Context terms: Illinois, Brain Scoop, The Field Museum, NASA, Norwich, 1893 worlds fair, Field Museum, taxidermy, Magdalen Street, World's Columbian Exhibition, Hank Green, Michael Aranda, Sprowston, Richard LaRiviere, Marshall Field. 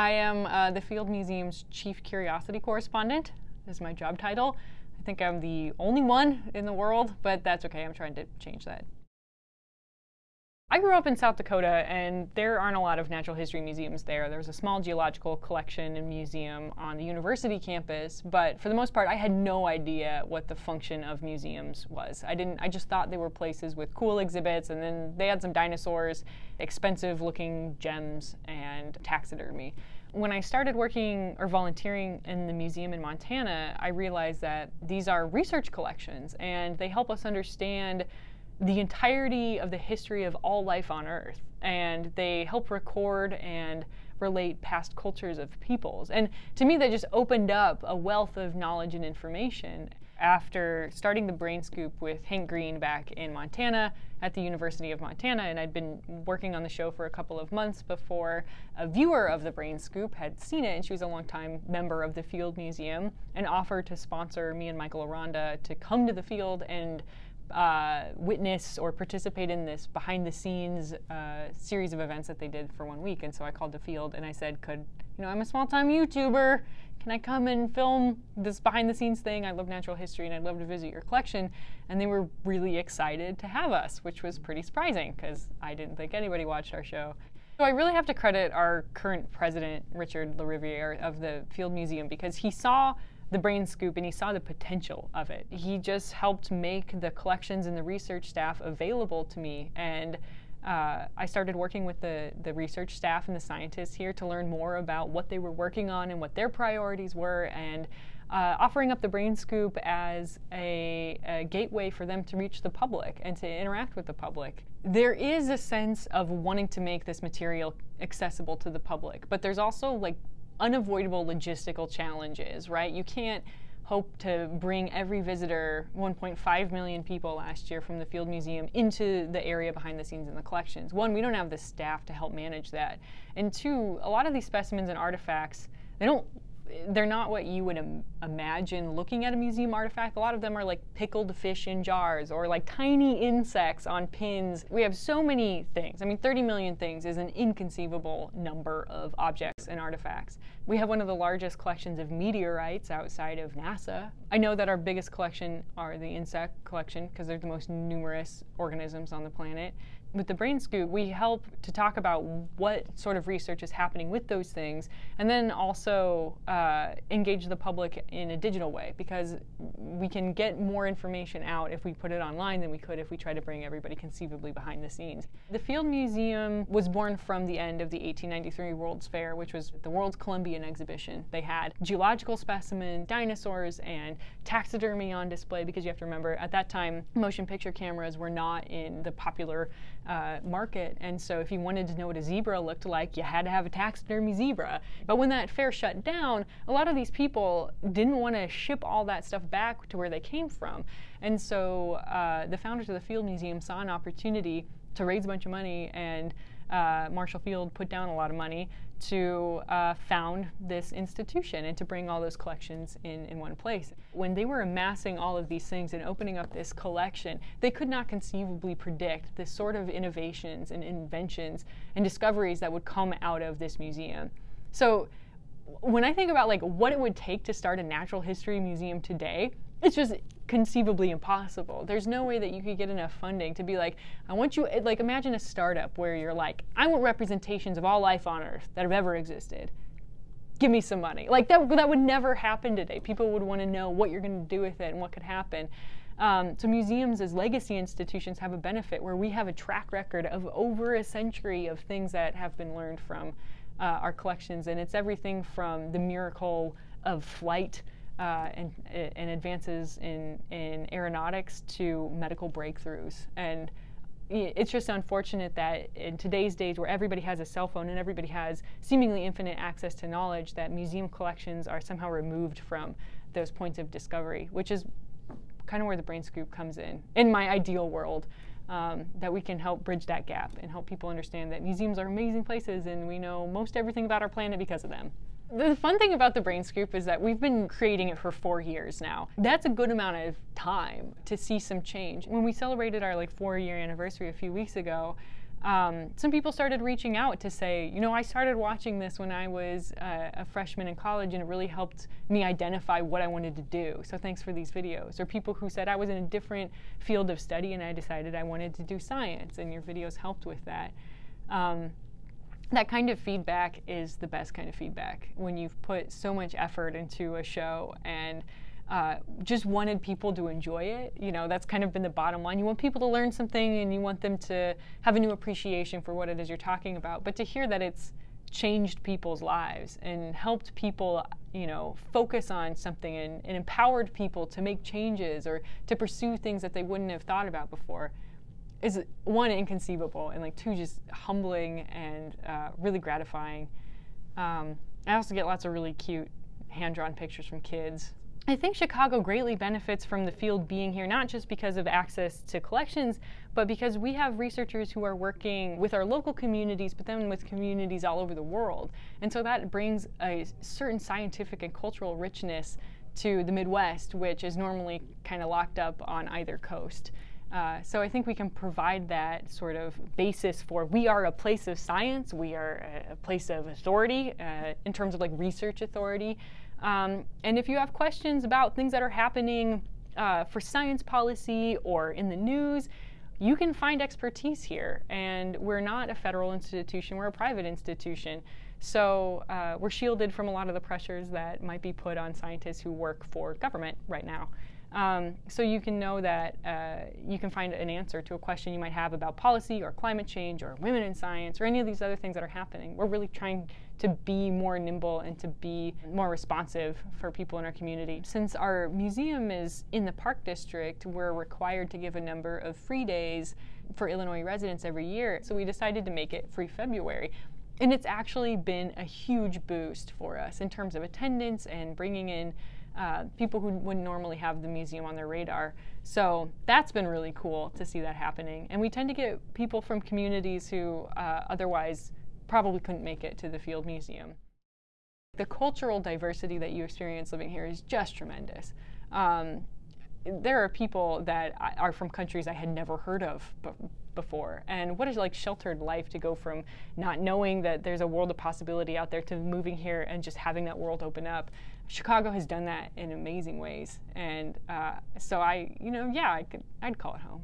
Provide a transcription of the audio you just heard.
I am the Field Museum's Chief Curiosity Correspondent. This is my job title. I think I'm the only one in the world, but that's okay. I'm trying to change that. I grew up in South Dakota, and there aren't a lot of natural history museums there. There's a small geological collection and museum on the university campus, but for the most part, I had no idea what the function of museums was. I just thought they were places with cool exhibits, and then they had some dinosaurs, expensive-looking gems, and taxidermy. When I started working or volunteering in the museum in Montana, I realized that these are research collections, and they help us understand the entirety of the history of all life on Earth, and they help record and relate past cultures of peoples. And to me, that just opened up a wealth of knowledge and information. After starting the Brain Scoop with Hank Green back in Montana at the University of Montana, and I'd been working on the show for a couple of months before a viewer of the Brain Scoop had seen it, and she was a longtime member of the Field Museum, and offered to sponsor me and Michael Aranda to come to the Field and witness or participate in this behind-the-scenes series of events that they did for 1 week. And so I called the Field and I said, I'm a small-time YouTuber. Can I come and film this behind-the-scenes thing? I love natural history and I'd love to visit your collection. And they were really excited to have us, which was pretty surprising because I didn't think anybody watched our show. So I really have to credit our current president, Richard LaRiviere, of the Field Museum, because he saw the Brain Scoop and he saw the potential of it. He just helped make the collections and the research staff available to me, and I started working with the research staff and the scientists here to learn more about what they were working on and what their priorities were, and offering up the Brain Scoop as a gateway for them to reach the public and to interact with the public. There is a sense of wanting to make this material accessible to the public, but there's also like unavoidable logistical challenges, right? You can't hope to bring every visitor, 1.5 million people last year from the Field Museum, into the area behind the scenes in the collections. One, we don't have the staff to help manage that. And two, a lot of these specimens and artifacts, they're not what you would imagine looking at a museum artifact. A lot of them are like pickled fish in jars or like tiny insects on pins. We have so many things. I mean, 30 million things is an inconceivable number of objects and artifacts. We have one of the largest collections of meteorites outside of NASA. I know that our biggest collection are the insect collection because they're the most numerous organisms on the planet. With the Brain Scoop, we help to talk about what sort of research is happening with those things, and then also engage the public in a digital way, because we can get more information out if we put it online than we could if we try to bring everybody conceivably behind the scenes. The Field Museum was born from the end of the 1893 World's Fair, which was the World's Columbian Exhibition. They had geological specimens, dinosaurs, and taxidermy on display, because you have to remember, at that time, motion picture cameras were not in the popular market, and so if you wanted to know what a zebra looked like, you had to have a taxidermy zebra. But when that fair shut down, a lot of these people didn't want to ship all that stuff back to where they came from, and so the founders of the Field Museum saw an opportunity to raise a bunch of money, and Marshall Field put down a lot of money to found this institution and to bring all those collections in one place. When they were amassing all of these things and opening up this collection, they could not conceivably predict the sort of innovations and inventions and discoveries that would come out of this museum. So when I think about like what it would take to start a natural history museum today, it's just conceivably impossible. There's no way that you could get enough funding to be like, I want you, like imagine a startup where you're like, I want representations of all life on Earth that have ever existed. Give me some money. Like that would never happen today. People would want to know what you're going to do with it and what could happen. So museums as legacy institutions have a benefit where we have a track record of over a century of things that have been learned from our collections. And it's everything from the miracle of flight and advances in aeronautics to medical breakthroughs. And it's just unfortunate that in today's days where everybody has a cell phone and everybody has seemingly infinite access to knowledge, that museum collections are somehow removed from those points of discovery, which is kind of where the Brain Scoop comes in my ideal world, that we can help bridge that gap and help people understand that museums are amazing places and we know most everything about our planet because of them. The fun thing about the Brain Scoop is that we've been creating it for 4 years now. That's a good amount of time to see some change. When we celebrated our like 4-year anniversary a few weeks ago, Some people started reaching out to say, you know, I started watching this when I was a freshman in college, and it really helped me identify what I wanted to do, so thanks for these videos. Or people who said, I was in a different field of study and I decided I wanted to do science, and your videos helped with that. That kind of feedback is the best kind of feedback, when you've put so much effort into a show and just wanted people to enjoy it. You know, that's kind of been the bottom line. You want people to learn something, and you want them to have a new appreciation for what it is you're talking about. But to hear that it's changed people's lives and helped people, you know, focus on something, and empowered people to make changes or to pursue things that they wouldn't have thought about before, is one, inconceivable, and like two, just humbling and really gratifying. I also get lots of really cute hand-drawn pictures from kids. I think Chicago greatly benefits from the field being here, not just because of access to collections, but because we have researchers who are working with our local communities, but then with communities all over the world. And so that brings a certain scientific and cultural richness to the Midwest, which is normally kind of locked up on either coast. So I think we can provide that sort of basis for, we are a place of science, we are a place of authority, in terms of like research authority. And if you have questions about things that are happening for science policy or in the news, you can find expertise here. And we're not a federal institution, we're a private institution. So we're shielded from a lot of the pressures that might be put on scientists who work for government right now. So you can know that you can find an answer to a question you might have about policy or climate change or women in science or any of these other things that are happening. We're really trying to be more nimble and to be more responsive for people in our community. Since our museum is in the Park District, we're required to give a number of free days for Illinois residents every year. So we decided to make it Free February. And it's actually been a huge boost for us in terms of attendance and bringing in people who wouldn't normally have the museum on their radar. So that's been really cool to see that happening. And we tend to get people from communities who otherwise probably couldn't make it to the Field Museum. The cultural diversity that you experience living here is just tremendous. There are people that are from countries I had never heard of before. And what is like sheltered life to go from not knowing that there's a world of possibility out there to moving here and just having that world open up. Chicago has done that in amazing ways. And so I, you know, yeah, I'd call it home.